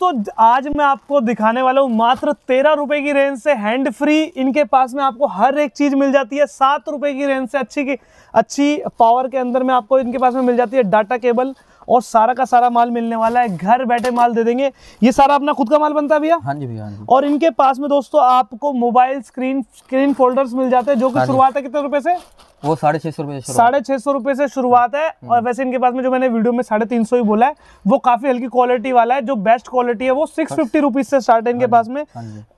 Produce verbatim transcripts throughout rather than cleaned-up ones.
तो आज मैं आपको दिखाने वाला हूँ मात्र तेरह रुपए की रेंज से हैंड फ्री। इनके पास में आपको हर एक चीज मिल जाती है। सात रुपए की रेंज से अच्छी की अच्छी पावर के अंदर में आपको इनके पास में मिल जाती है डाटा केबल और सारा का सारा माल मिलने वाला है। घर बैठे माल दे देंगे। ये सारा अपना खुद का माल बनता है भैया? हाँ जी भैया। और इनके पास में दोस्तों आपको मोबाइल स्क्रीन स्क्रीन फोल्डर्स मिल जाते हैं, जो कि शुरुआत है कितने रुपए से? वो साढ़े छह सौ रुपए साढ़े छह सौ रुपए से शुरुआत है। और वैसे इनके पास में जो मैंने वीडियो में साढ़े तीन सौ ही बोला है वो काफी हल्की क्वालिटी वाला है। जो बेस्ट क्वालिटी है वो सिक्स फिफ्टी रुपीज से स्टार्ट है इनके पास में।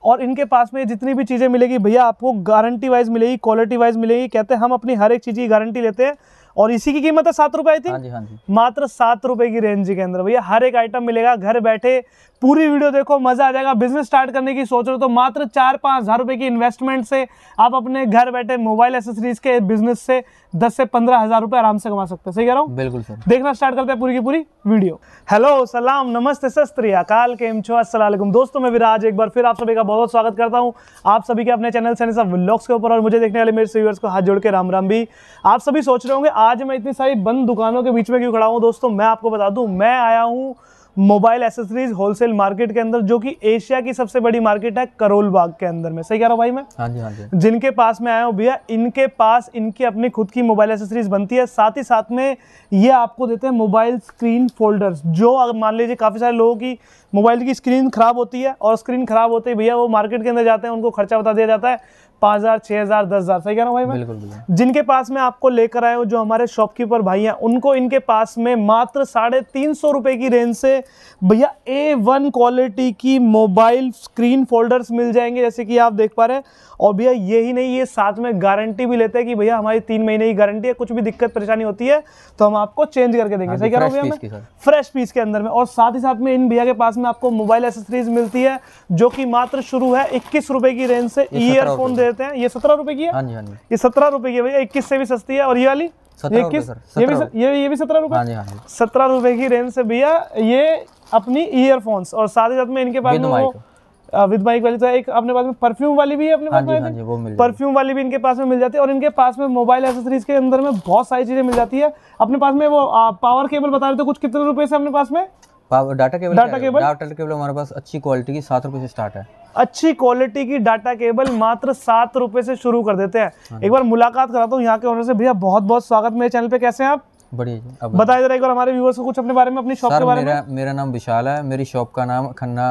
और इनके पास में जितनी भी चीजें मिलेगी भैया आपको गारंटी वाइज मिलेगी, क्वालिटी वाइज मिलेगी। कहते हैं हम अपनी हर एक चीज की गारंटी लेते हैं। और इसी की कीमत है सात रुपए आई थी। हाँ जी, हाँ जी। मात्र सात रुपए की रेंज के अंदर भैया हर एक आइटम मिलेगा। घर बैठे पूरी वीडियो देखो, मजा आ जाएगा। बिजनेस स्टार्ट करने की सोच रहे हो तो मात्र चार पाँच हजार रुपए की इन्वेस्टमेंट से आप अपने घर बैठे मोबाइल एसेसरीज के बिजनेस से दस से पंद्रह हजार रुपए आराम से कमा सकते हैं। सही कह रहा हूँ? बिल्कुल सर। देखना स्टार्ट करते हैं पूरी की पूरी वीडियो। हेलो, सलाम, नमस्ते, सस्त्री अकाल, केम छो, अस्सलाम वालेकुम। दोस्तों मैं विराज एक बार फिर आप सभी का बहुत बहुत स्वागत करता हूँ आप सभी के अपने चैनल सैनी साहब व्लॉग्स के ऊपर। और मुझे देखने वाले मेरे व्यूअर्स को हाथ जोड़ के राम राम भी। आप सभी सोच रहे होंगे आज मैं इतनी सारी बंद दुकानों के बीच में क्यों खड़ा हूँ। दोस्तों मैं आपको बता दूं, मैं आया हूँ मोबाइल एसेसरीज होलसेल मार्केट के अंदर, जो कि एशिया की सबसे बड़ी मार्केट है करोल बाग के अंदर में। सही कह रहा हूँ भाई मैं? हाँ जी, हाँ जी। जिनके पास मैं आया हूँ भैया, इनके पास इनकी अपनी खुद की मोबाइल एसेसरीज बनती है। साथ ही साथ में ये आपको देते हैं मोबाइल स्क्रीन फोल्डर्स, जो अगर मान लीजिए काफ़ी सारे लोगों की मोबाइल की स्क्रीन खराब होती है और स्क्रीन खराब होते ही भैया वो मार्केट के अंदर जाते हैं, उनको खर्चा बता दिया जाता है पाँच हज़ार, छह हज़ार, दस हज़ार। सही कह रहा हूँ भाई मैं? बिल्कुल, बिल्कुल। जिनके पास मैं आपको लेकर आया हूँ, जो हमारे शॉपकीपर भाई हैं, उनको इनके पास में मात्र साढ़े तीन सौ रुपये की रेंज से भैया ए वन क्वालिटी की मोबाइल स्क्रीन फोल्डर्स मिल जाएंगे, जैसे कि आप देख पा रहे हैं। और भैया यही नहीं, ये साथ में गारंटी भी लेते हैं कि भैया हमारी तीन महीने की गारंटी है, कुछ भी दिक्कत परेशानी होती है तो हम आपको चेंज करके देंगे। सही कह रहा हूँ भैया? फ्रेश पीस के अंदर में। और साथ ही साथ में इन भैया के पास में आपको मोबाइल एसेसरीज मिलती है, जो कि मात्र शुरू है इक्कीस रुपये की रेंज से। ईयरफोन देते हैं, ये सत्रह रुपए की है। हाँ जी, हाँ जी। ये सत्रह रुपए की है भैया, इक्कीस से भी सस्ती है। और ये वाली इक्कीस, ये भी ये ये भी सत्रह रुपए सत्रह रुपए की रेंज से भैया ये अपनी ईयरफोन्स। और साथ ही साथ में इनके पास विद माइक वाली तो एक अपने पास में परफ्यूम वाली भी है अपने पास में। हाँ जी, वो मिल परफ्यूम वाली भी इनके पास में मिल जाती है। और इनके पास में मोबाइल एसेसरीज के अंदर में बहुत सारी चीजें मिल जाती है। अपने पास में वो पावर केबल बता रहे थे कुछ, कितने रुपए से अपने पास में data cable? Data cable data cable हमारे पास अच्छी क्वालिटी की सात रुपए से स्टार्ट है। अच्छी क्वालिटी की डाटा केबल मात्र सात रुपए से शुरू कर देते हैं। एक बार मुलाकात कराता हूँ यहाँ के ओनर से। भैया बहुत बहुत स्वागत मेरे चैनल पे। कैसे हैं आप? बढ़िया। बताइए जरा एक बार हमारे व्यूअर्स को कुछ अपने बारे में, अपनी शॉप के बारे में। मेरा नाम विशाल है, मेरी शॉप का नाम खन्ना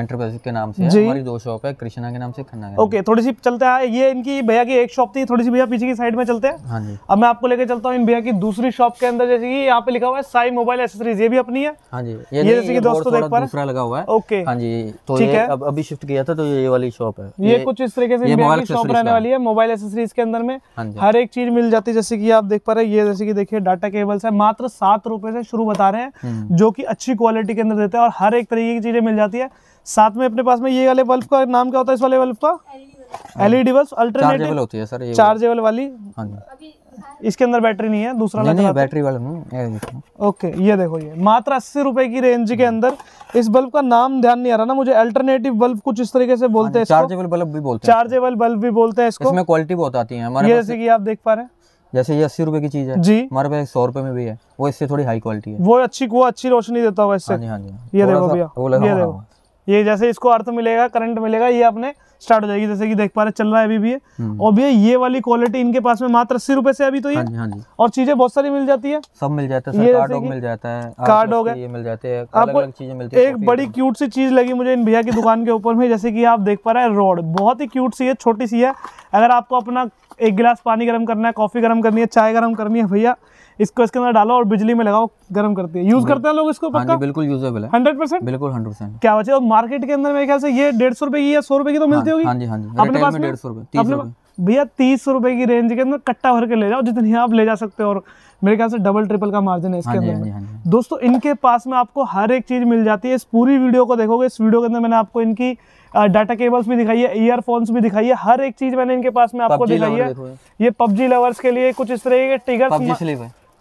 एंटरप्राइजेस के नाम से है। हमारी दो शॉप है, कृष्णा के नाम से, खन्ना। ओके, थोड़ी सी चलते हैं। ये इनकी भैया की एक शॉप थी, थोड़ी सी भैया पीछे की साइड में चलते हैं। अब मैं आपको लेकर चलता हूँ इन भैया की दूसरी शॉप के अंदर, जैसे की यहाँ पे लिखा हुआ है साई मोबाइल एक्सेसरीज। ये भी अपनी है? हाँ जी, ये जैसे की दोस्तों देख पा रहे हैं लगा हुआ है। ओके, हाँ जी, ठीक है। अब अभी शिफ्ट किया था तो ये वाली शॉप है। ये कुछ इस तरीके से शॉप रहने वाली है। मोबाइल एक्सेसरीज के अंदर में हर एक चीज मिल जाती है, जैसे की आप देख पा रहे हैं। ये जैसे की देखिए डाटा केबल्स है, मात्र सात रुपए से शुरू बता रहे हैं, जो कि अच्छी क्वालिटी के अंदर देते हैं और हर एक तरीके की चीजें मिल जाती है। साथ में अपने पास में ये वाले बल्ब का नाम क्या होता है? इस वाले बल्ब का एलईडी बल्ब अल्टरनेटिव होती है सर, ये चार्जेबल वाली। इसके अंदर बैटरी नहीं है, दूसरा नहीं, नहीं, बैटरी वाला नहीं। ओके, ये देखो, ये मात्र अस्सी रुपए की रेंज के अंदर। इस बल्ब का नाम ध्यान नहीं आ रहा ना मुझे, अल्टरनेटिव बल्ब कुछ इस तरीके से बोलते हैं। चार्जेबल बल्ब भी बोलते हैं, चार्जेबल बल्ब भी बोलते हैं इसको। इसमें क्वालिटी बहुत आती है हमारे, जैसे कि आप देख पा रहे हैं। जैसे ये अस्सी रुपए की चीज है जी, हमारे पास सौ रुपए में भी है। वो इससे थोड़ी हाई क्वालिटी है, वो अच्छी वो अच्छी रोशनी देता होगा इससे। हाँ जी, हाँ जी। ये देखो भैया, ये देखो, ये जैसे इसको अर्थ मिलेगा, करंट मिलेगा, ये आपने स्टार्ट हो जाएगी, जैसे कि देख पा रहे चल रहा है अभी भी। और भैया ये वाली क्वालिटी इनके पास में मात्र अस्सी रुपए से अभी तो ये। हाँ जी, हाँ जी। और चीजें बहुत सारी मिल जाती है, सब मिल जाता है, कार्डोग मिल जाता है, कार्डोग ये मिल जाते हैं, आपको चीजें मिलती है। एक बड़ी क्यूट सी चीज लगी मुझे इन भैया की दुकान के ऊपर में, जैसे की आप देख पा रहे हैं रोड, बहुत ही क्यूट सी है, छोटी सी है। अगर आपको अपना एक गिलास पानी गर्म करना है, कॉफी गर्म करनी है, चाय गर्म करनी है भैया, इसको इसके अंदर डालो और बिजली में लगाओ, गर्म करती है। यूज करते हैं लोग इसको पक्का? बिल्कुल यूजेबल है, हंड्रेड परसेंट। बिल्कुल हंड्रेड परसेंट। क्या बचे? और मार्केट के अंदर मेरे ख्याल से ये डेढ़ सौ रुपए की या सौ रुपए की तो मिलती होगी। हाँ जी, हाँ जी। अपने पास डेढ़ सौ रुपए भैया तीस रुपए की रेंज के अंदर कट्टा भर के ले जाओ, जितनी आप ले जा सकते हो। और मेरे ख्याल से डबल ट्रिपल का मार्जिन है इसके अंदर। दोस्तों इनके पास में आपको हर एक चीज मिल जाती है। इस पूरी वीडियो को देखोगे, इस वीडियो के अंदर मैंने आपको इनकी डाटा केबल्स भी दिखाई है, ईयरफोन्स भी दिखाई है, हर एक चीज मैंने इनके पास में आपको दिखाई है। ये पबजी लवर्स के लिए कुछ इस तरह के टिगर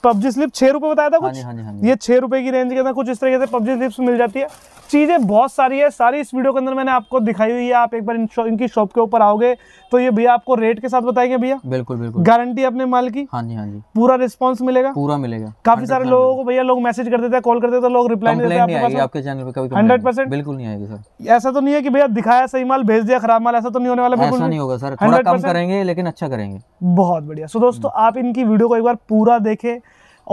पबजी स्लिप छह रुपए बताया था कुछ। हाँ जी, हाँ जी, हाँ जी। ये छह रुपए की रेंज के अंदर कुछ इस तरीके से पबजी स्लिप्स मिल जाती है। चीज़ें बहुत सारी है, सारी इस वीडियो के अंदर मैंने आपको दिखाई हुई है। आप एक बार इन शौ, इनकी शॉप के ऊपर आओगे तो ये भैया आपको रेट के साथ बताएंगे। भैया बिल्कुल बिल्कुल गारंटी अपने माल की। हाँ जी हाँ जी पूरा रिस्पांस मिलेगा, पूरा मिलेगा। काफी सारे लोगों को भैया लोग मैसेज कर देते हैं, कॉल कर देते हैं, लोग रिप्लाई नहीं। हंड्रेड परसेंट बिल्कुल नहीं आएगी सर। ऐसा तो नहीं है कि भैया दिखाया सही माल भेज दिया खराब माल, ऐसा तो नहीं होने वाला। बिल्कुल नहीं होगा सर, थोड़ा कम करेंगे लेकिन अच्छा करेंगे। बहुत बढ़िया। सो दोस्तों आप इनकी वीडियो को एक बार पूरा देखें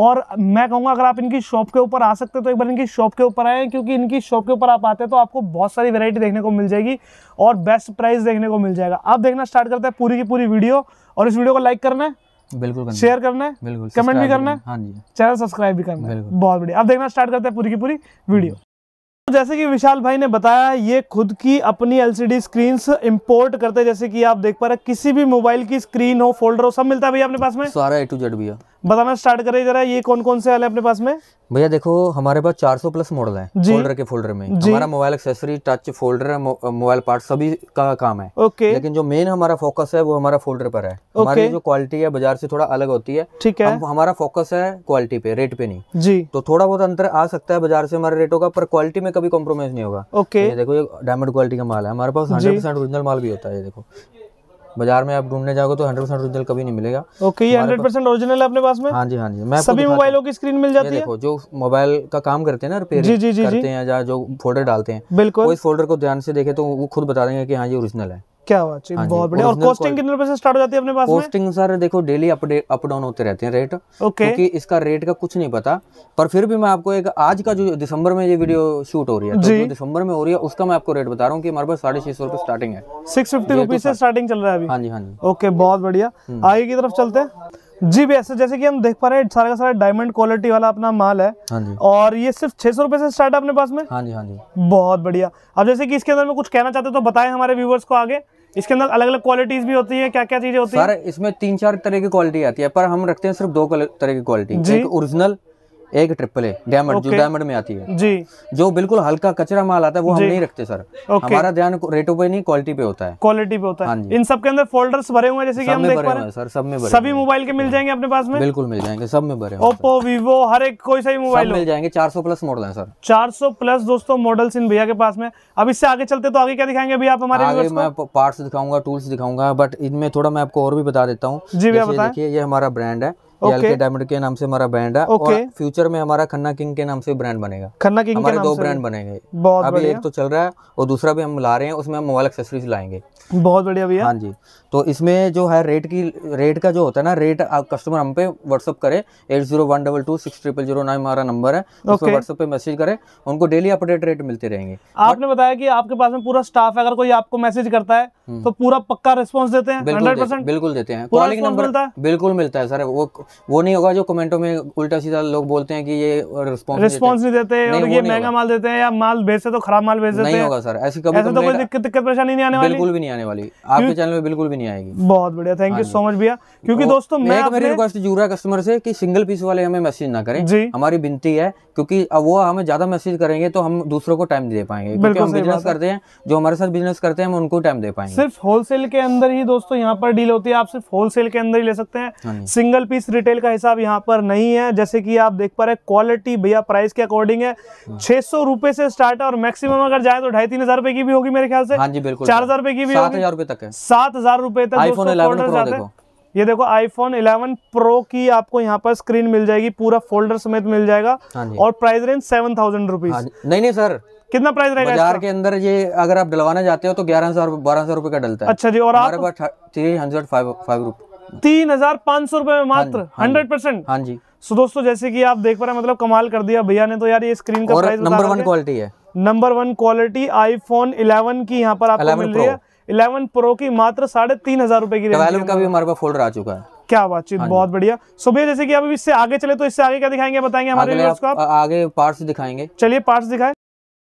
और मैं कहूँगा अगर आप इनकी शॉप के ऊपर आ सकते हैं तो एक बार इनकी शॉप के ऊपर आएँ, क्योंकि इनकी शॉप के ऊपर आप आते हैं तो आपको बहुत सारी वैरायटी देखने को मिल जाएगी और बेस्ट प्राइस देखने को मिल जाएगा। आप देखना स्टार्ट करते हैं पूरी की पूरी वीडियो, और इस वीडियो को लाइक करना है, बिल्कुल शेयर करना है, बिल्कुल कमेंट भी करना है, हाँ जी चैनल सब्सक्राइब भी करना है। बहुत बढ़िया। आप देखना स्टार्ट करते हैं पूरी की पूरी वीडियो। जैसे कि विशाल भाई ने बताया ये खुद की अपनी एलसीडी स्क्रीन्स इंपोर्ट करते हैं, जैसे कि आप देख पा रहे किसी भी मोबाइल की स्क्रीन हो फोल्डर हो सब मिलता है भैया अपने पास में, सारा ए टू जेड। भैया बताना स्टार्ट करें जरा ये कौन कौन से वाले अपने पास में। भैया देखो हमारे पास चार सौ प्लस मॉडल है फोल्डर के फोल्डर में हमारा mobile accessory touch folder mobile part सभी का काम है। ओके लेकिन जो मेन हमारा फोकस है वो हमारा फोल्डर पर है। हमारी जो क्वालिटी है बाजार से थोड़ा अलग होती है, ठीक है। हमारा फोकस है क्वालिटी पे, रेट पे नहीं जी। तो थोड़ा बहुत अंतर आ सकता है बाजार से हमारे रेटों का, पर क्वालिटी में कभी कॉम्प्रोमाइज नहीं होगा। ओके देखो ये डायमंड क्वालिटी का माल है हमारे पास, हंड्रेड परसेंट ओरिजिनल माल भी होता है। देखो बाजार में आप ढूंढने जाओगे तो हंड्रेड परसेंट ओरिजिनल कभी नहीं मिलेगा। ओके ये हंड्रेड परसेंट ओरिजिनल है अपने पास में। हाँ जी हाँ जी मैं सभी मोबाइलों की स्क्रीन मिल जाती है। देखो जो मोबाइल का काम करते हैं ना रिपेयर जी, जी, जी, करते हैं या जो फोल्डर डालते हैं, बिल्कुल इस फोल्डर को ध्यान से देखे तो वो खुद बता देंगे कि हाँ ये ओरिजिनल है। क्या बात है, बहुत बढ़िया। और कॉस्टिंग कितने रुपए से स्टार्ट हो जाती है अपने पास में? कॉस्टिंग सर देखो डेली अपडेट अप डाउन होते रहते हैं रेट, क्योंकि इसका रेट का कुछ नहीं पता। पर फिर भी मैं आपको एक आज का जो दिसंबर में ये वीडियो शूट हो रही है तो जो दिसंबर में हो रही है उसका मैं आपको रेट बता रहा हूँ कि हमारे पास साढ़े छह सौ रुपए स्टार्टिंग है, सिक्स फिफ्टी रुपीज से स्टार्टिंग चल रहा है अभी। हाँ जी हाँ जी ओके बहुत बढ़िया। आगे की तरफ चलते हैं जी। भी ऐसे जैसे कि हम देख पा रहे हैं सारा का सारा डायमंड क्वालिटी वाला अपना माल है। हाँ जी। और ये सिर्फ छह सौ रुपए से स्टार्ट है अपने पास में। हाँ जी हाँ जी बहुत बढ़िया। अब जैसे कि इसके अंदर में कुछ कहना चाहते हो तो बताएं हमारे व्यूवर्स को। आगे इसके अंदर अलग अलग क्वालिटीज भी होती है, क्या क्या चीजें होती है? इसमें तीन चार तरह की क्वालिटी आती है, पर हम रखते हैं सिर्फ दो तरह की क्वालिटी, एक ओरिजिनल एक ट्रिपल ए डायमंड जो डायमंड में आती है जी। जो बिल्कुल हल्का कचरा माल आता है वो हम नहीं रखते सर। हमारा ध्यान रेटों पे नहीं क्वालिटी पे होता है, क्वालिटी पे होता है। इन सब के अंदर फोल्डर्स भरे हुए हैं जैसे कि हम देख पा रहे हैं सर, सब में सभी मोबाइल के मिल जाएंगे अपने पास में, बिल्कुल मिल जाएंगे सब में भरे। ओप्पो वीवो हर एक कोई सही मोबाइल मिल जाएंगे। चार सौ प्लस मॉडल है सर, चार सौ प्लस दोस्तों मॉडल्स इन भैया के पास में। अब इससे आगे चलते तो आगे क्या दिखाएंगे भैया आप हमारे? मैं पार्ट्स दिखाऊंगा, टूल्स दिखाऊंगा, बट इनमें थोड़ा मैं आपको और भी बता देता हूँ जी। भैया बताइए ये हमारा ब्रांड है एल के डायमंड के नाम से हमारा ब्रांड है, और फ्यूचर में हमारा खन्ना किंग के नाम से ब्रांड बनेगा। खन्ना किंग हमारे दो ब्रांड बनेंगे, अभी एक तो चल रहा है और दूसरा भी हम ला रहे हैं, उसमें हम मोबाइल एक्सेसरीज लाएंगे। बहुत बढ़िया भैया। हाँ जी तो इसमें जो है रेट की रेट का जो होता है ना रेट आप कस्टमर हम पे व्हाट्सअप करे, eight zero one double two six triple zero nine हमारा नंबर है, उसमें व्हाट्सअप पे मैसेज करे, उनको डेली अपडेट रेट मिलते रहेंगे। आपने बताया कि आपके पास में पूरा स्टाफ है, अगर कोई आपको मैसेज करता है तो पूरा पक्का रिस्पॉन्स देते हैं? हंड्रेड परसेंट बिल्कुल देते हैं। कॉलिंग नंबर बिल्कुल मिलता है सर, वो वो नहीं होगा जो कमेंटों में उल्टा सीधा लोग बोलते हैं कि ये रिस्पांस रिस्पांस नहीं देते हैं और ये महंगा माल देते हैं या माल भेजते तो खराब माल भेज देते हैं। नहीं होगा सर ऐसी कभी तो कोई दिक्कत दिक्कत परेशानी नहीं आने वाली, बिल्कुल भी नहीं आने वाली आपके चैनल में, बिल्कुल भी नहीं आएगी। बहुत बढ़िया, थैंक यू सो मच भैया। क्योंकि दोस्तों मैं मेरी रिक्वेस्ट जुड़ रहा है कस्टमर से कि सिंगल पीस वाले हमें मैसेज ना करें, हमारी विनती है, क्योंकि वो हमें ज्यादा मैसेज करेंगे तो हम दूसरों को टाइम दे पाएंगे। क्योंकि हम बिजनेस करते हैं, जो हमारे साथ बिजनेस करते हैं हम उनको टाइम दे पाएंगे। सिर्फ होलसेल के अंदर ही दोस्तों यहाँ पर डील होती है, आप सिर्फ होलसेल के अंदर ही ले सकते हैं, सिंगल पीस रिटेल का हिसाब यहाँ पर नहीं है। जैसे कि आप देख पा रहे क्वालिटी भैया प्राइस के अकॉर्डिंग है, छह सौ रुपए से स्टार्ट है और मैक्सिमम अगर जाए तो ढाई तीन हजार रुपए की भी होगी मेरे ख्याल से। हाँ जी बिल्कुल, चार हजार रुपए की भी, सात हजार रुपए तक है, सात हजार रुपए तक। आईफोन इलेवन प्रो देखो, ये देखो आईफोन इलेवन प्रो की आपको यहाँ पर स्क्रीन मिल जाएगी, पूरा फोल्डर समेत मिल जाएगा और price range seven thousand rupees. नहीं नहीं सर कितना प्राइस रहेगा बाजार के अंदर? ये अगर आप डलवाने जाते हो तो ग्यारह हजार बारह हजार रुपए का डलता है। अच्छा जी। और हमारे पास थ्री हंड्रेड फाइव रुपए तीन हजार पाँच सौ रुपए में मात्र हंड्रेड परसेंट। हाँ जी। सो दोस्तों जैसे कि आप देख पा रहे हैं मतलब कमाल कर दिया भैया ने तो यार, ये स्क्रीन का प्राइस नंबर वन क्वालिटी है, number one quality iPhone eleven की यहाँ पर आपको मिल रही है, इलेवन प्रो की मात्र साढ़े तीन हजार रुपए की। ट्वेल्व का भी हमारे पास फोल्डर आ चुका है। क्या बातचीत, बहुत बढ़िया। सो भैया जैसे कि आप इससे आगे चले तो इससे आगे क्या दिखाएंगे बताएंगे हमारे व्यूअर्स को? आगे पार्ट्स दिखाएंगे। चलिए पार्ट्स दिखाएं।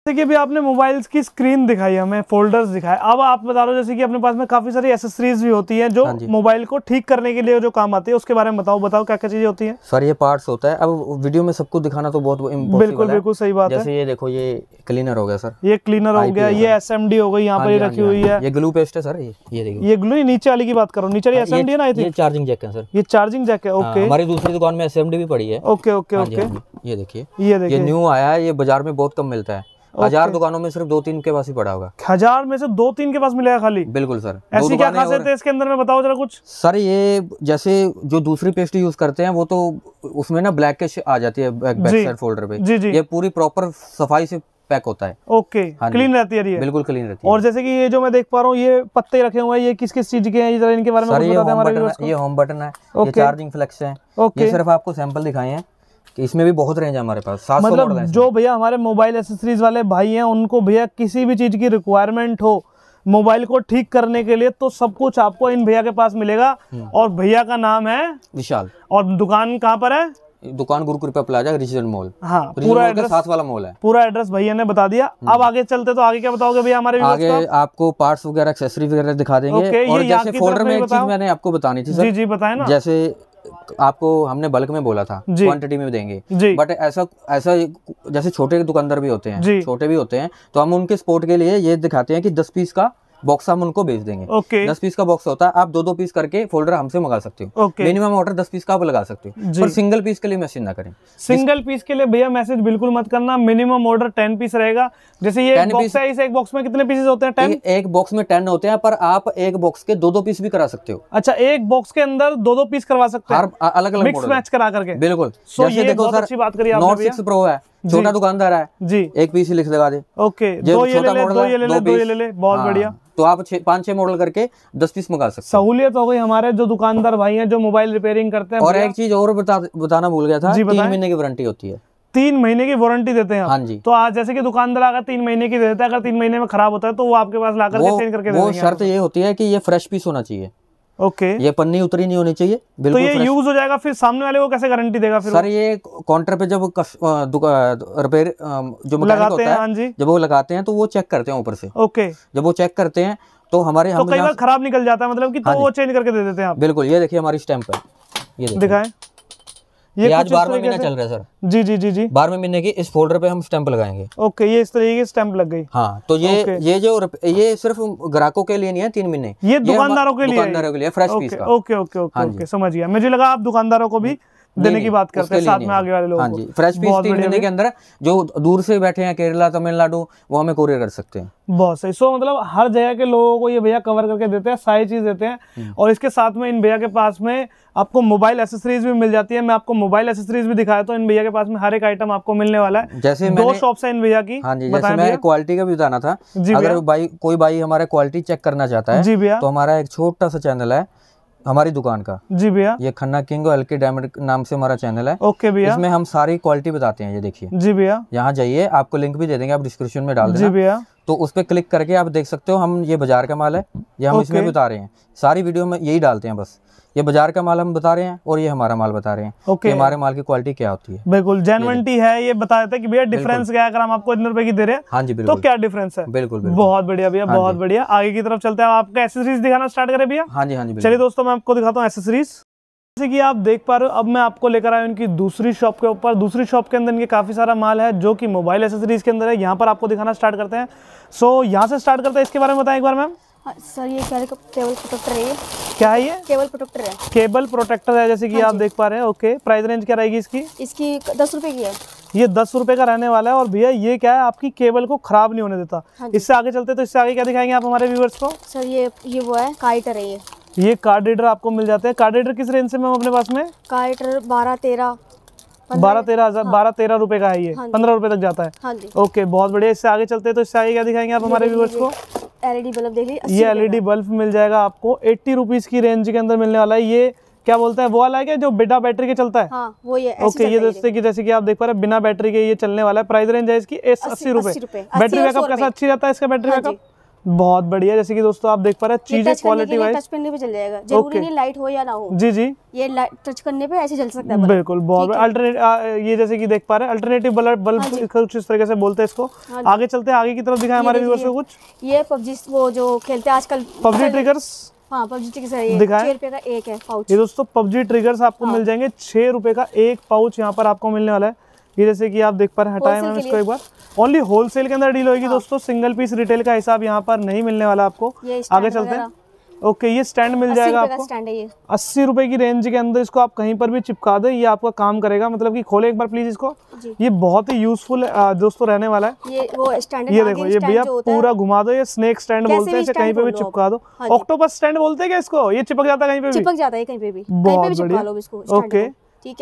जैसे कि अभी आपने मोबाइल्स की स्क्रीन दिखाई हमें, फोल्डर्स दिखाए, अब आप बता रहे हो जैसे कि अपने पास में काफी सारी एसेसरीज भी होती हैं जो मोबाइल को ठीक करने के लिए जो काम आती है, उसके बारे में बताओ बताओ क्या क्या चीजें होती हैं? सर ये पार्ट्स होता है, अब वीडियो में सबको दिखाना तो बहुत इम्पॉसिबल है। बिल्कुल बिल्कुल सही बात है। जैसे ये देखो ये क्लीनर हो गया सर, ये क्लीनर हो गया, ये एस एम डी हो गई यहाँ पर रखी हुई है, ये ग्लू पेस्ट है सर, ये ये ग्लू नीचे वाली की बात करो, नीचे एस एम डी है ना, ये चार्जिंग जैक है सर, ये चार्जिंग जैक है। ओके हमारी दूसरी दुकान में एस एम डी भी पड़ी है। ओके ओके ओके ये देखिए ये देखिए न्यू आया है, ये बाजार में बहुत कम मिलता है। हजार दुकानों में सिर्फ दो तीन के पास ही पड़ा होगा, हजार में सिर्फ दो तीन के पास मिलेगा खाली। बिल्कुल सर। ऐसी क्या खासियत है इसके अंदर में बताओ जरा कुछ। सर ये जैसे जो दूसरी पेस्ट्री यूज करते हैं वो तो उसमें ना ब्लैक कैश आ जाती है बैक साइड फोल्डर पे, जी जी, ये पूरी प्रॉपर सफाई से पैक होता है। ओके, क्लीन रहती है ये। बिल्कुल क्लीन रहती है। और जैसे कि ये जो मैं देख पा रहा हूँ ये पत्ते रखे हुए हैं, ये किस किस चीज के हैं, ये जरा इनके बारे में कुछ बताएं हमारे व्यूअर्स को। ये होम बटन है, ये चार्जिंग फ्लेक्स है। ये सिर्फ आपको सैंपल दिखाए हैं कि इसमें भी बहुत रेंज है हमारे पास, सात सौ मॉडल हैं। मतलब जो भैया हमारे मोबाइल एक्सेसरीज वाले भाई हैं उनको भैया किसी भी चीज की रिक्वायरमेंट हो मोबाइल को ठीक करने के लिए तो सब कुछ आपको इन भैया के पास मिलेगा। और भैया का नाम है विशाल और दुकान कहाँ पर है? दुकान गुरु कृपा प्लाजा रीजन मॉल। हाँ, पूरा एड्रेस, साथ वाला मॉल है। पूरा एड्रेस भैया ने बता दिया। अब आगे चलते तो आगे क्या बताओगे भैया हमारे आगे को? आपको पार्ट्स वगैरह एक्सेसरी वगैरह दिखा देंगे। और जैसे फोल्डर में एक चीज मैंने आपको बतानी थी सर। जी जी बताएं ना। जैसे आपको हमने बल्क में बोला था क्वांटिटी में देंगे, बट ऐसा ऐसा जैसे छोटे दुकानदार भी होते हैं, छोटे भी होते हैं, तो हम उनके सपोर्ट के लिए ये दिखाते हैं कि दस पीस का बॉक्स हम उनको बेच देंगे। okay. दस पीस का बॉक्स होता है, आप दो दो पीस करके फोल्डर हमसे मंगा सकते हो। okay. मिनिमम ऑर्डर दस पीस का आप लगा सकते हो, पर सिंगल पीस के लिए मैसेज ना करें। सिंगल पीस के लिए भैया मैसेज बिल्कुल मत करना। मिनिमम ऑर्डर टेन पीस रहेगा। जैसे ये एक बॉक्स है, इस एक बॉक्स में कितने पीसेस होते हैं? टेन। एक बॉक्स में टेन होते हैं, पर आप एक बॉक्स के दो दो पीस भी करा सकते हो। अच्छा, एक बॉक्स के अंदर दो दो पीस करवा सकते हो अलग अलग मिक्स मैच करा करके। बिल्कुल। देखो सर, बात करिए, नोट सिक्स प्रो है, छोटा दुकानदार है जी, एक पीस ही लिख लगा दे। ओके, दो ये ले ले, दो ये ले ले, दो ये ले ले, बहुत बढ़िया। तो आप पाँच छह मॉडल करके दस पीस मंगा सकते हैं। सहूलियत हो गई हमारे जो दुकानदार भाई हैं जो मोबाइल रिपेयरिंग करते हैं। और एक चीज और बता, बताना भूल गया था, तीन महीने की वारंटी होती है। तीन महीने की वारंटी देते हैं। हाँ जी। तो आज जैसे कि दुकानदार अगर तीन महीने की देता है, अगर तीन महीने में खराब होता है तो वो आपके पास लाकर चेंज करके दे देंगे। शर्त ये होती है कि ये फ्रेश पीस होना चाहिए। Okay okay. ये पन्नी उतरी नहीं होनी चाहिए। बिल्कुल। तो ये यूज हो जाएगा, फिर सामने वाले को कैसे गारंटी देगा फिर सर? ये काउंटर पे जब रिपेयर जो मैकेनिक होता है, हाँ जी, जब वो लगाते हैं तो वो चेक करते हैं ऊपर से। Okay okay. जब वो चेक करते हैं तो हमारे तो हम कई बार खराब निकल जाता है, मतलब कि तो वो चेंज करके दे देते हैं आप। बिल्कुल। ये देखिए हमारी स्टैंप है, ये दिखाएं, ये आज बारहवें महीना चल रहा है सर। जी जी जी जी, बारहवें महीने की इस फोल्डर पे हम स्टैंप लगाएंगे। ओके, ये इस तरीके की स्टैंप लग गई। हाँ, तो ये ये जो ये सिर्फ ग्राहकों के लिए नहीं है तीन महीने, ये दुकानदारों के लिए, दुकानदारों के लिए फ्रेश पीस का। ओके ओके ओके ओके, समझ गया। मुझे लगा आप दुकानदारों को भी देने की बात करते हैं साथ में आगे वाले लोग। हाँ जी, फ्रेश पीस तीन महीने के अंदर जो दूर से बैठे हैं केरला तमिलनाडु वो हमें कोरियर कर सकते हैं। बहुत सही। सो मतलब हर जगह के लोगों को ये भैया कवर करके देते हैं, सारी चीज देते हैं। और इसके साथ में इन भैया के पास में आपको मोबाइल एक्सेसरीज भी मिल जाती है। मैं आपको मोबाइल एक्सेसरीज भी दिखाया तो इन भैया के पास में हर एक आइटम आपको मिलने वाला है। जैसे दो शॉप्स है इन भैया की। हाँ जी, जैसे मैं क्वालिटी का भी बताना था, अगर भाई कोई भाई हमारा क्वालिटी चेक करना चाहता है जी भैया, तो हमारा एक छोटा सा चैनल है हमारी दुकान का जी भैया, ये खन्ना किंग एल के डायमंड नाम से हमारा चैनल है। ओके भैया, इसमें हम सारी क्वालिटी बताते हैं। ये देखिए जी भैया, यहाँ जाइए, आपको लिंक भी दे देंगे, आप डिस्क्रिप्शन में डाल देना जी भैया। तो उस पर क्लिक करके आप देख सकते हो, हम ये बाजार का माल है, ये हम इसमें बता रहे हैं। सारी वीडियो में यही डालते हैं, बस ये बाजार का माल हम बता रहे हैं और ये हमारा माल बता रहे हैं। ओके, ये हमारे माल की क्वालिटी क्या होती है। बिल्कुल जेन्युइनिटी है, ये बता देते हैं कि भैया डिफरेंस क्या है। अगर हम आपको इतने रुपए की दे रहे हैं, हाँ जी बिल्कुल, तो क्या डिफरेंस है। बिल्कुल, बहुत बढ़िया भैया, बहुत बढ़िया। आगे की तरफ चलते हैं, आपका एक्सेसरीज दिखाना स्टार्ट करें भैया। हाँ जी हाँ जी। चलिए दोस्तों, मैं आपको दिखाता हूँ एक्सेसरीज। जैसे कि आप देख पा रहे हो, अब मैं आपको लेकर आया इनकी दूसरी शॉप के ऊपर। दूसरी शॉप के अंदर इनके काफ़ी सारा माल है जो कि मोबाइल एक्सेसरीज के अंदर है। यहाँ पर आपको दिखाना स्टार्ट करते हैं। सो so, यहाँ से स्टार्ट करते हैं। इसके बारे में बताएं एक बार मैम। सर ये केबल प्रोटेक्टर है। क्या है ये? केबल प्रोटेक्टर है। केबल प्रोटेक्टर है, जैसे कि हाँ आप देख पा रहे हैं। ओके, प्राइस रेंज क्या रहेगी इसकी? इसकी दस रुपये की है। ये दस रुपये का रहने वाला है। और भैया ये क्या है, आपकी केबल को खराब नहीं होने देता। हाँ, इससे आगे चलते तो इससे आगे क्या दिखाएंगे आप हमारे व्यूअर्स को? सर ये ये वो है, काइटर है ये। ये कार्ड रीडर आपको मिल जाते हैं। कार्ड रीडर किस रेंज से मैम अपने पास में? कार्ड रीडर बारह तेरह बारह तेरह हजार बारह तेरह रुपए का है ये। हाँ, पंद्रह रुपए तक जाता है। हाँ, ओके, बहुत बढ़िया। इससे आगे चलते हैं तो इससे आगे क्या दिखाएंगे आप हमारे व्यूअर्स को? एलईडी बल्ब देख लीजिए। ये एलईडी बल्ब मिल जाएगा आपको अस्सी रुपीस की रेंज के अंदर मिलने वाला है। ये क्या बोलते हैं, वो वाला है क्या जो बिना बैटरी के चलता है? हाँ, वो ये ऐसे ओके, ये दोस्तों की जैसे कि आप देख पा रहे हैं बिना बैटरी के ये चलने वाला है। प्राइस रेंज है इसकी अस्सी रुपए। बैटरी बैकअप कैसा अच्छी रहता है इसका? बैटरी बैकअप बहुत बढ़िया। जैसे कि दोस्तों आप देख पा रहे हैं चीजें क्वालिटी वाइज, टच करने पे चल जाएगा, जरूरी नहीं लाइट हो या ना हो। जी जी, ये टच करने पे ऐसे चल सकता है। बिल्कुल, बहुत अल्टरनेट। ये जैसे कि देख पा रहे हैं अल्टरनेटिव बल्ब बल्ब कुछ इस तरीके से बोलते हैं इसको। आगे चलते हैं, आगे की तरफ दिखाएं हमारे व्यूअर्स को कुछ। ये पबजी वो जो खेलते हैं आजकल, पबजी ट्रिगर्स। हाँ, पबजी ट्रिगर्स है ये, छह रुपए का एक है पाउच। ये दोस्तों पबजी ट्रिगर्स आपको मिल जाएंगे, छह रुपए का एक पाउच यहाँ पर आपको मिलने वाला है। ये जैसे कि आप देख पा रहे हैं, हटाए मैंने इसको एक बार। ओनली होलसेल के अंदर डील होगी। हाँ। दोस्तों सिंगल पीस रिटेल का हिसाब यहाँ पर नहीं मिलने वाला आपको। आगे चलते हैं। ओके ये स्टैंड मिल जाएगा आपको, स्टैंड है ये अस्सी रुपए की रेंज के अंदर। इसको आप कहीं पर भी चिपका दे, ये आपका काम करेगा। मतलब कि खोले एक बार प्लीज इसको, ये बहुत ही यूजफुल दोस्तों रहने वाला है। ये वो स्टैंड, ये देखो ये भैया पूरा घुमा दो, ये स्नेक स्टैंड बोलते हैं, इसे कहीं पे भी चिपका दो। ऑक्टोपस स्टैंड बोलते हैं क्या इसको, ये चिपक जाता है कहीं पे भी, चिपक जाता है कहीं पे भी, कहीं पे भी चिपका लो इसको। ओके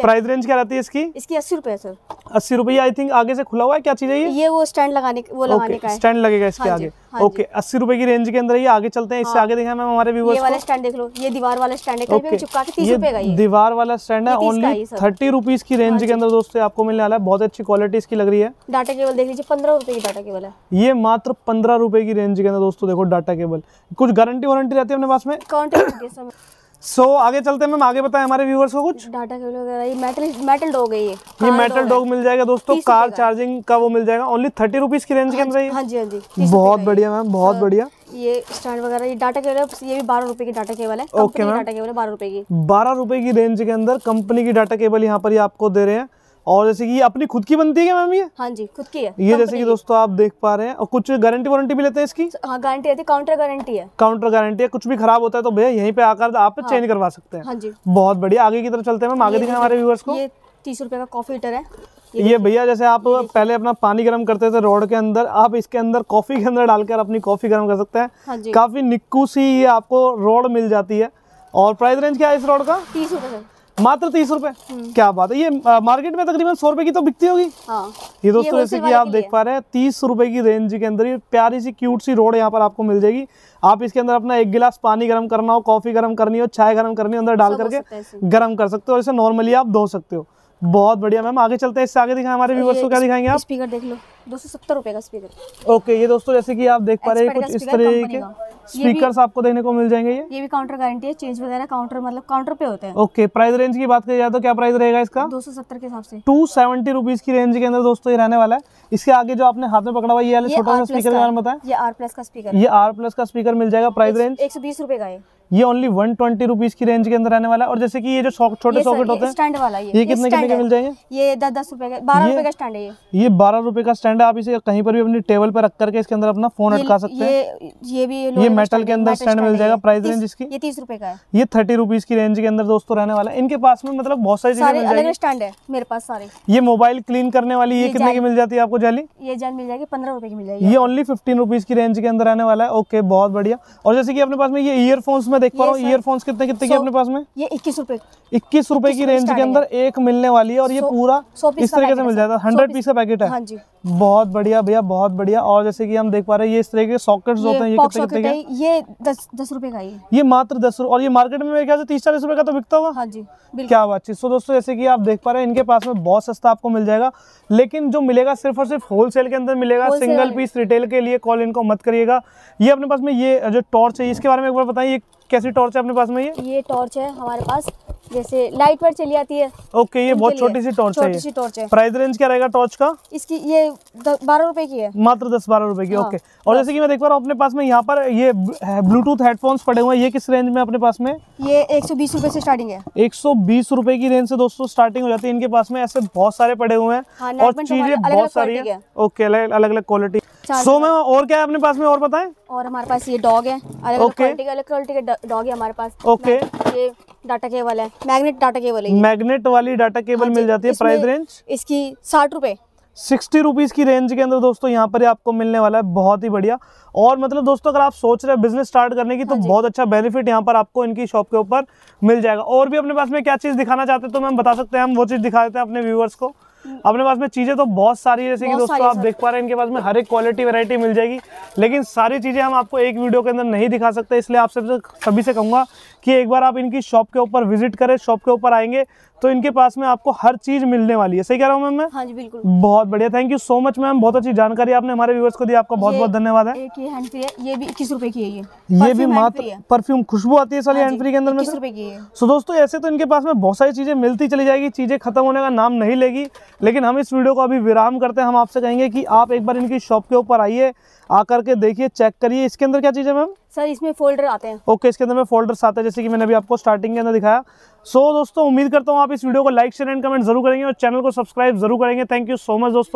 प्राइस रेंज क्या रहती है इसकी? इसकी अस्सी रुपए सर, अस्सी रुपए। आई थिंक आगे से खुला हुआ है, क्या चीज है ये? ये वो स्टैंड लगाने, वो लगाने okay, का है। स्टैंड लगेगा इसके हाँ आगे। ओके अस्सी रुपए की रेंज के अंदर ये। आगे चलते हैं, इससे हाँ। आगे देखा मैम हमारे व्यूअर्स को, ये वाला स्टैंड देख लो, ये दीवार वाला स्टैंड है, कहीं पे चिपका के तीस रुपए का ये दीवार वाला स्टैंड है। ओनली थर्टी रुपीज की रेंज के अंदर दोस्तों आपको मिलने वाला है। बहुत अच्छी क्वालिटी इसकी लग रही है। डाटा केबल देख लीजिए, पंद्रह रुपए की डाटा केबल है, ये मात्र पंद्रह रुपए की रेंज के अंदर दोस्तों। देखो डाटा केबल, कुछ गारंटी वारंटी रहती है अपने पास में? कॉन्ट्रैक्ट। सो so, आगे चलते हैं मैम, आगे बताएं हमारे व्यूअर्स को कुछ। डाटा केबल वगैरह ये मेटल मेटल डॉग है, ये ये मेटल डॉग मिल जाएगा दोस्तों। कार चार्जिंग का वो मिल जाएगा ओनली थर्टी रुपीज की रेंज के अंदर। हाँ जी हाँ जी, बहुत बढ़िया मैम, बहुत बढ़िया। ये स्टैंड वगैरह, ये डाटा केबल, ये भी बारह रुपए की डाटा केबल है। ओके मैम, डाटा केबल बारह रुपए की, बारह रुपए की रेंज के अंदर कंपनी की डाटा केबल यहाँ पर आपको दे रहे हैं। और जैसे कि अपनी खुद की बनती है मैम ये? हाँ जी खुद की है ये, जैसे कि दोस्तों आप देख पा रहे हैं। और कुछ गारंटी वारंटी भी लेते हैं इसकी? हाँ गारंटी रहती है, काउंटर गारंटी है, काउंटर गारंटी है। कुछ भी खराब होता है तो भैया यहीं पे आकर आप हाँ। चेंज करवा सकते हैं। हाँ जी बहुत बढ़िया। आगे की तरफ चलते हैं मैम, आगे दिखाएं हमारे व्यूअर्स को। ये तीस रुपए का कॉफी हीटर है। ये भैया जैसे आप पहले अपना पानी गर्म करते थे रोड के अंदर, आप इसके अंदर कॉफी के अंदर डालकर अपनी कॉफी गर्म कर सकते हैं। काफी निक्कू सी ये आपको रोड मिल जाती है। और प्राइस रेंज क्या है इस रोड का? तीस रुपए, मात्र तीस रुपए। क्या बात है, ये मार्केट में तकरीबन सौ रुपए की तो बिकती होगी। हाँ। ये दोस्तों जैसे कि आप देख पा रहे हैं तीस रुपए की रेंज के अंदर ये प्यारी सी क्यूट सी रोड यहाँ पर आपको मिल जाएगी। आप इसके अंदर अपना एक गिलास पानी गर्म करना हो, कॉफी गर्म करनी हो, चाय गर्म करनी हो, अंदर डाल करके गर्म कर सकते हो और इसे नॉर्मली आप धो सकते हो। बहुत बढ़िया मैम, आगे चलते हैं। इससे आगे दिखाएं हमारे व्यूअर्स को, क्या दिखाएंगे आप? स्पीकर देख लो, दो सौ सत्तर रुपए का स्पीकर। ओके ये दोस्तों जैसे कि आप देख पा रहे हैं कुछ इस तरह के स्पीकर्स आपको देखने को मिल जाएंगे। ये ये भी काउंटर गारंटी है, चेंज वगैरह काउंटर मतलब काउंटर पे होता है। ओके प्राइस रेंज की बात करें जाए तो क्या प्राइस रहेगा इसका? दो सौ सत्तर के हिसाब से टू सेवेंटी रुपीज की रेंज के अंदर दोस्तों ये रहने वाला है। इसके आगे जो आपने हाथ में पकड़ा हुआ ये छोटा सा स्पीकर का बताया, ये आर प्लस का स्पीकर, ये आर प्लस का स्पीकर मिल जाएगा। प्राइस रेंज एक सौ बीस रुपए का है, ये ओनली वन ट्वेंटी रुपीज की रेंज के अंदर रहने वाला है। और जैसे कि ये जो छोटे सॉकेट होते हैं स्टैंड वाला, ये, ये कितने कितने के मिल जाएंगे? ये दस दस रुपए का, बारह रुपए का स्टैंड है ये, ये बारह रुपए का स्टैंड है। आप इसे कहीं पर भी अपनी टेबल पर रख करके इसके अंदर अपना फोन अटका सकते हैं। ये भी ये मेटल के अंदर स्टैंड मिल जाएगा। प्राइस रेंज इसकी ये तीस रुपए का है, ये थर्टी रुपीज की रेंज के अंदर दोस्तों रहने वाला है। इनके पास में मतलब बहुत सारी चीजें स्टैंड है मेरे पास सारे। ये मोबाइल क्लीन करने वाली ये कितने की मिल जाती है आपको जाली? ये जाल मिल जाएगी पंद्रह रुपए की मिल जाएगी, ये ओनली फिफ्टीन रुपीज की रेंज के अंदर रहने वाला है। ओके बहुत बढ़िया। और जैसे कि अपने पास में ये ईयरफोन्स में देख पा रहा हूँ, ईयरफोन्स कितने कितने के अपने पास में? ये इक्कीस रुपए, इक्कीस रुपए की रेंज के अंदर एक मिलने वाली है। और ये पूरा इस तरीके से मिल जाता है, हंड्रेड पीस का पैकेट है। हाँ जी बहुत बढ़िया भैया, बहुत बढ़िया। और जैसे कि हम देख पा रहे हैं ये इस तरह के सॉकेट्स होते हैं, ये कितने कितने के? ये दस दस रुपए का है, ये मात्र दस रुपए। और ये मार्केट में मेरे ख्याल से तीस चालीस रुपए का तो बिकता होगा। हाँ जी क्या बात है। सो दोस्तों जैसे कि आप देख पा रहे हैं इनके पास में बहुत सस्ता आपको मिल जाएगा, लेकिन जो मिलेगा सिर्फ और सिर्फ होलसेल के अंदर मिलेगा। सिंगल पीस रिटेल के लिए कॉल इनको मत करिएगा। ये अपने पास में ये जो टॉर्च है इसके बारे में एक बार बताइए, कैसी टॉर्च है अपने पास में? ये ये टॉर्च है हमारे पास, जैसे लाइट पर चली आती है। ओके ये बहुत छोटी सी टॉर्च है, सी टॉर्च है। प्राइस रेंज क्या रहेगा टॉर्च का? इसकी ये बारह रुपए की है, मात्र दस बारह रुपए की। ओके और जैसे कि मैं देख पा रहा हूँ अपने पास में यहाँ पर ये ब्लूटूथ हेडफोन्स पड़े हुए हैं, ये किस रेंज में अपने पास में? ये एक सौ बीस रुपए से स्टार्टिंग है, एक सौ बीस रुपए की रेंज से दोस्तों स्टार्टिंग हो जाती है। इनके पास में ऐसे बहुत सारे पड़े हुए हैं और चीजें बहुत सारी है। ओके अलग अलग क्वालिटी। सो मैम और क्या है अपने पास में, और बताएं? और हमारे पास ये डॉग है, अलग अलग क्वालिटी के डॉग है हमारे पास। ओके ये डाटा केबल है, मैग्नेट डाटा केबल है, मैग्नेट वाली डाटा केबल मिल जाती है। प्राइस रेंज इसकी साठ रुपए, सिक्सटी रुपीज की रेंज के अंदर दोस्तों यहाँ पर आपको मिलने वाला है। बहुत ही बढ़िया। और मतलब दोस्तों अगर आप सोच रहे हैं बिजनेस स्टार्ट करने की तो बहुत अच्छा बेनिफिट यहाँ पर आपको इनकी शॉप के ऊपर मिल जाएगा। और भी अपने पास में क्या चीज दिखाना चाहते हैं तो मैम बता सकते हैं, हम वो चीज दिखा देते हैं अपने व्यूअर्स को। अपने पास में चीजें तो बहुत सारी है, जैसे कि दोस्तों आप देख पा रहे हैं इनके पास में हर एक क्वालिटी वैरायटी मिल जाएगी, लेकिन सारी चीजें हम आपको एक वीडियो के अंदर नहीं दिखा सकते। इसलिए आप सबसे सभी से कहूँगा कि एक बार आप इनकी शॉप के ऊपर विजिट करें। शॉप के ऊपर आएंगे तो इनके पास में आपको हर चीज मिलने वाली है। सही कह रहा हूँ मैम मैं? हाँ जी बिल्कुल। बहुत बढ़िया, thank you so much ma'am, बहुत अच्छी जानकारी आपने हमारे व्यूअर्स को दी, आपका बहुत बहुत धन्यवाद है। एक ये हैंड फ्री है, ये भी इक्कीस रुपए की है, ये ये भी मात्र परफ्यूम खुशबू आती है सारी हैंड फ्री के अंदर में रुपए की है। सो दोस्तों ऐसे तो इनके पास में बहुत सारी चीजें मिलती चली जाएगी, चीजें खत्म होने का नाम नहीं लेगी। लेकिन हम इस वीडियो को अभी विराम करते हैं। हम आपसे कहेंगे कि आप एक बार इनकी शॉप के ऊपर आइए, आकर के देखिए, चेक करिए। इसके अंदर क्या चीज है मैम? सर इसमें फोल्डर आते हैं। ओके okay, इसके अंदर में फोल्डर्स आते हैं, जैसे कि मैंने अभी आपको स्टार्टिंग के अंदर दिखाया। सो so, दोस्तों उम्मीद करता हूँ आप इस वीडियो को लाइक शेयर एंड कमेंट जरूर करेंगे और चैनल को सब्सक्राइब जरूर करेंगे। थैंक यू सो मच दोस्तों।